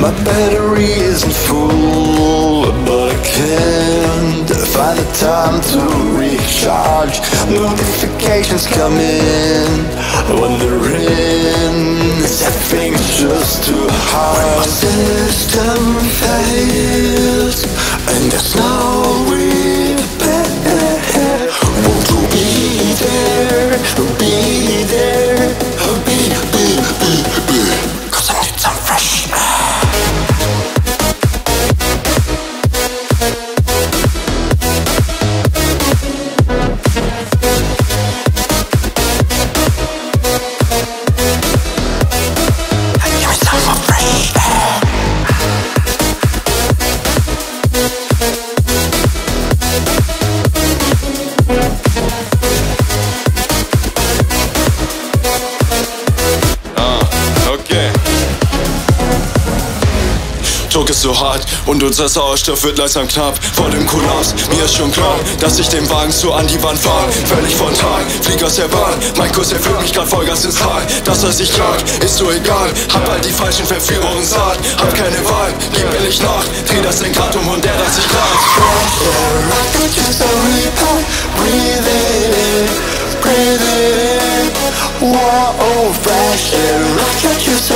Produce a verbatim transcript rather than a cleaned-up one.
My battery isn't full, but I can't find the time to recharge. Notifications come in when they're in. Everything's just too hard. When my system fails and there's no repair, won't you be there? Be there. Be, be, be, be. 'Cause I need some fresh air. Druck ist so hart und unser Sauerstoff wird langsam knapp. Vor dem Kollaps, mir ist schon klar, dass ich den Wagen so an die Wand fahre. Völlig frontal, flieg aus der Bahn. Mein Kuss, er führt mich grad Vollgas ins Tal. Das, was ich trag, ist so egal. Hab halt die falschen Verführer und Saat. Hab keine Wahl, gib billig nach. Dreh das Lenkrad um und der lässt sich grad. Fresh air, I could use a repair. Breathe it in, breathe it in. Whoa, oh, fresh air, I could use